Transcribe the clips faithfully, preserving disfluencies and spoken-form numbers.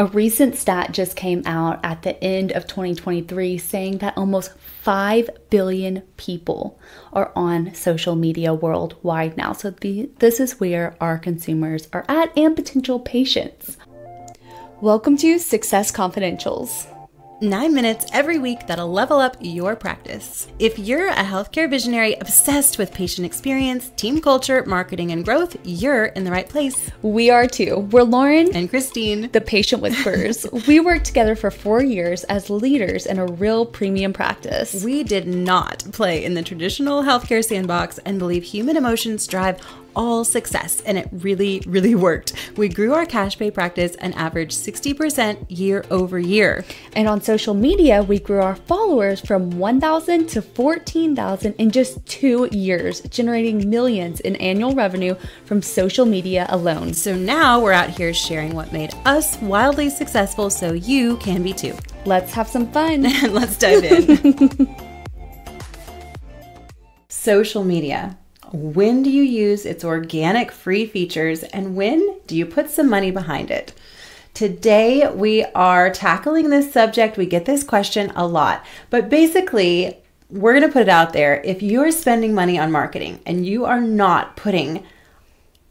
A recent stat just came out at the end of twenty twenty-three saying that almost five billion people are on social media worldwide now. So the, this is where our consumers are at and potential patients. Welcome to Success Confidentials. Nine minutes every week that'll level up your practice. If you're a healthcare visionary obsessed with patient experience, team culture, marketing, and growth, you're in the right place. We are too. We're Lauren and Christine, the Patient Whisperers. We worked together for four years as leaders in a real premium practice. We did not play in the traditional healthcare sandbox and believe human emotions drive all success, and it really, really worked. We grew our cash pay practice an average sixty percent year over year. And on social media, we grew our followers from one thousand to fourteen thousand in just two years, generating millions in annual revenue from social media alone. So now we're out here sharing what made us wildly successful so you can be too. Let's have some fun. And let's dive in. Social media. When do you use its organic free features, and when do you put some money behind it? Today we are tackling this subject. We get this question a lot, but basically we're going to put it out there. If you're spending money on marketing and you are not putting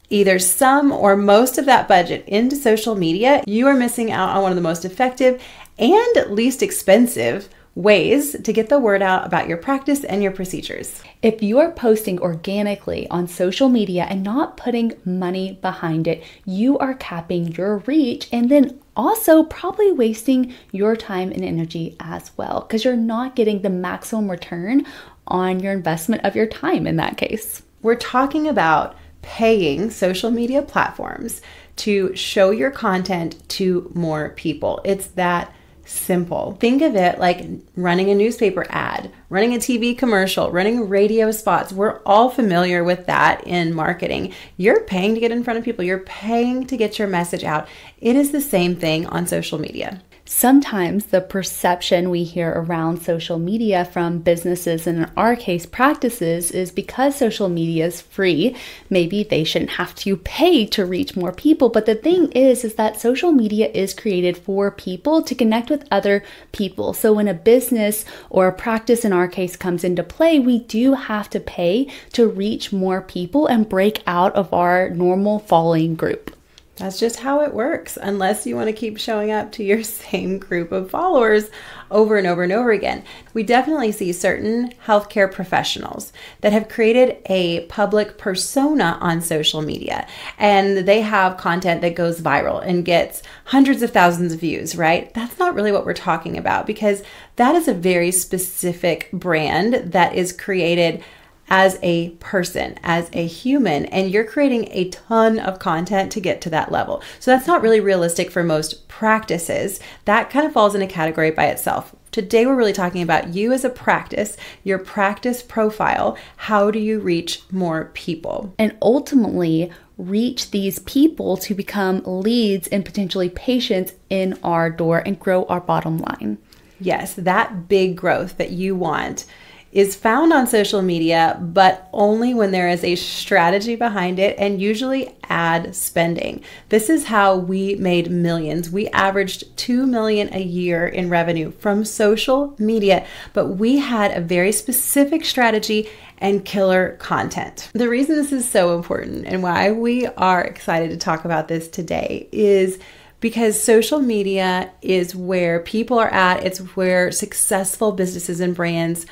either some or most of that budget into social media, you are missing out on one of the most effective and least expensive ways to get the word out about your practice and your procedures. If you are posting organically on social media and not putting money behind it, you are capping your reach and then also probably wasting your time and energy as well, because you're not getting the maximum return on your investment of your time in that case. We're talking about paying social media platforms to show your content to more people. It's that simple. Think of it like running a newspaper ad, running a T V commercial, running radio spots. We're all familiar with that in marketing. You're paying to get in front of people. You're paying to get your message out. It is the same thing on social media. Sometimes the perception we hear around social media from businesses, and in our case practices, is because social media is free, maybe they shouldn't have to pay to reach more people. But the thing is, is that social media is created for people to connect with other people. So when a business or a practice in our case comes into play, we do have to pay to reach more people and break out of our normal falling group. That's just how it works, unless you want to keep showing up to your same group of followers over and over and over again. We definitely see certain healthcare professionals that have created a public persona on social media, and they have content that goes viral and gets hundreds of thousands of views, right? That's not really what we're talking about, because that is a very specific brand that is created as a person, as a human, and you're creating a ton of content to get to that level. So that's not really realistic for most practices. That kind of falls in a category by itself. Today we're really talking about you as a practice, your practice profile. How do you reach more people? And ultimately, reach these people to become leads and potentially patients in our door and grow our bottom line. Yes, that big growth that you want is found on social media, but only when there is a strategy behind it, and usually ad spending. This is how we made millions. We averaged two million dollars a year in revenue from social media, but we had a very specific strategy and killer content. The reason this is so important and why we are excited to talk about this today is because social media is where people are at. It's where successful businesses and brands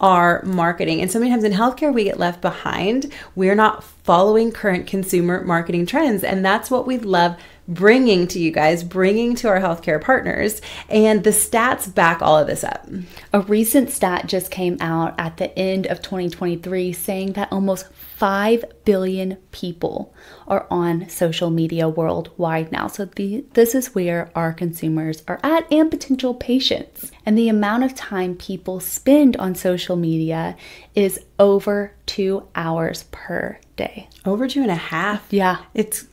are marketing. And so many times in healthcare, we get left behind. We're not following current consumer marketing trends. And that's what we love bringing to you guys, bringing to our healthcare partners. And the stats back all of this up. A recent stat just came out at the end of twenty twenty-three saying that almost five billion people are on social media worldwide now. So the, this is where our consumers are at and potential patients. And the amount of time people spend on social media is over two hours per day. Over two and a half? Yeah. It's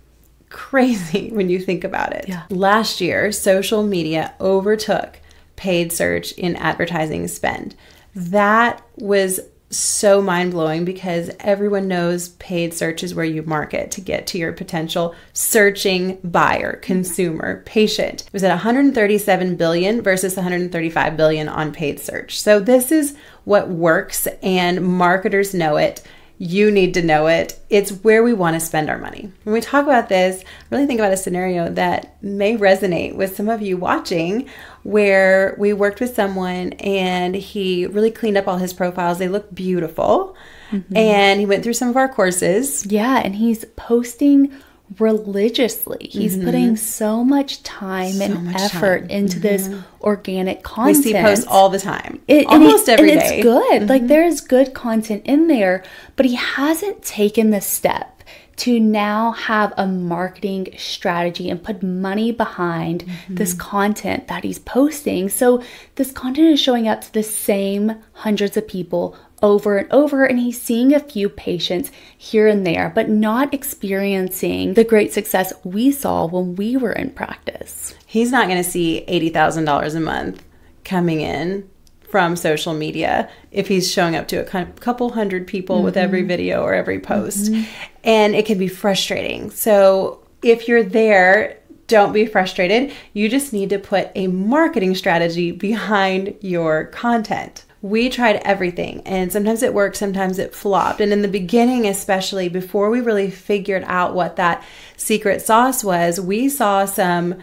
crazy when you think about it. Yeah. Last year, social media overtook paid search in advertising spend. That was so mind-blowing because everyone knows paid search is where you market to get to your potential searching buyer, consumer, patient. It was at one hundred thirty-seven billion versus one hundred thirty-five billion on paid search. So this is what works and marketers know it. You need to know it. It's where we want to spend our money. When we talk about this, really think about a scenario that may resonate with some of you watching, where we worked with someone and he really cleaned up all his profiles. They look beautiful. Mm-hmm. And he went through some of our courses. Yeah, and he's posting religiously. He's mm-hmm. putting so much time so and much effort time. into mm-hmm. this organic content. We see posts all the time, it, almost and it, every and day. It's good. Mm-hmm. Like, there is good content in there, but he hasn't taken the step to now have a marketing strategy and put money behind mm-hmm. this content that he's posting. So this content is showing up to the same hundreds of people over and over, and he's seeing a few patients here and there, but not experiencing the great success we saw when we were in practice. He's not going to see eighty thousand dollars a month coming in from social media if he's showing up to a couple hundred people mm-hmm. with every video or every post. Mm-hmm. And it can be frustrating. So if you're there, don't be frustrated. You just need to put a marketing strategy behind your content. We tried everything, and sometimes it worked, sometimes it flopped. And in the beginning, especially before we really figured out what that secret sauce was, we saw some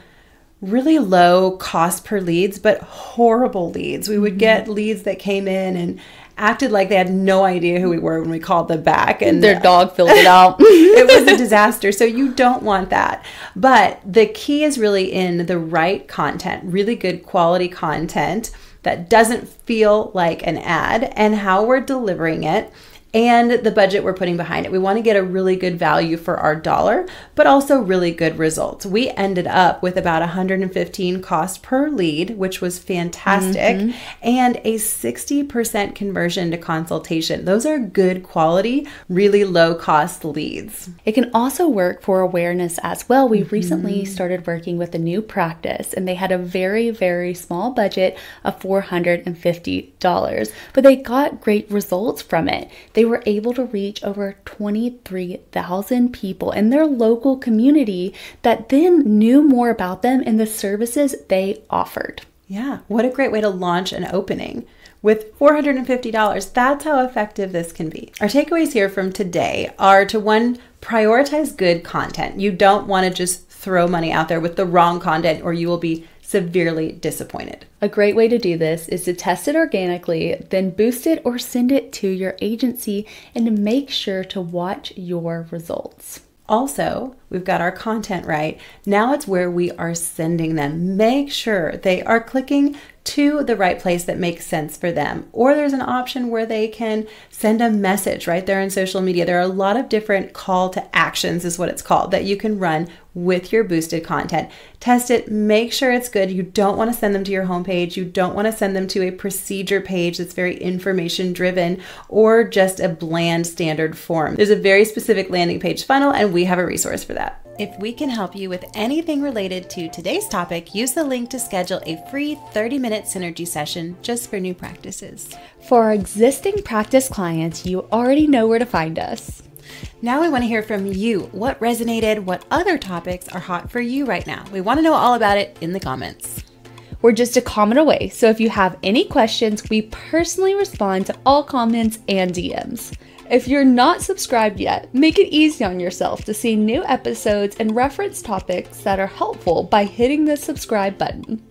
really low cost per leads, but horrible leads. We would get leads that came in and acted like they had no idea who we were when we called them back, and their dog filled it out. It was a disaster. So you don't want that. But the key is really in the right content, really good quality content that doesn't feel like an ad, and how we're delivering it and the budget we're putting behind it. We want to get a really good value for our dollar, but also really good results. We ended up with about one hundred fifteen cost per lead, which was fantastic, mm-hmm. and a sixty percent conversion to consultation. Those are good quality, really low cost leads. It can also work for awareness as well. We mm-hmm. recently started working with a new practice, and they had a very, very small budget of four hundred fifty dollars, but they got great results from it. They They were able to reach over twenty-three thousand people in their local community that then knew more about them and the services they offered. Yeah, what a great way to launch an opening with four hundred fifty dollars. That's how effective this can be. Our takeaways here from today are to, one, prioritize good content. You don't want to just throw money out there with the wrong content, or you will be severely disappointed. A great way to do this is to test it organically, then boost it or send it to your agency, and to make sure to watch your results. Also, we've got our content right. Now it's where we are sending them. Make sure they are clicking to the right place that makes sense for them. Or there's an option where they can send a message right there in social media. There are a lot of different call to actions, is what it's called, that you can run with your boosted content. Test it, make sure it's good. You don't want to send them to your homepage. You don't want to send them to a procedure page that's very information driven, or just a bland standard form. There's a very specific landing page funnel, and we have a resource for that. If we can help you with anything related to today's topic, use the link to schedule a free thirty minute synergy session just for new practices. For our existing practice clients, you already know where to find us. Now we want to hear from you. What resonated? What other topics are hot for you right now? We want to know all about it in the comments. We're just a comment away, so if you have any questions, we personally respond to all comments and D Ms. If you're not subscribed yet, make it easy on yourself to see new episodes and reference topics that are helpful by hitting the subscribe button.